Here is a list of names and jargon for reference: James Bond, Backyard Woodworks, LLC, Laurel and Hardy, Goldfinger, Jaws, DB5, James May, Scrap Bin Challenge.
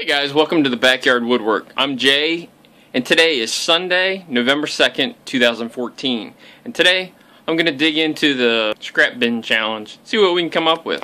Hey guys, welcome to the Backyard Woodwork. I'm Jay, and today is Sunday, November 2nd, 2014. And today, I'm going to dig into the Scrap Bin Challenge, see what we can come up with.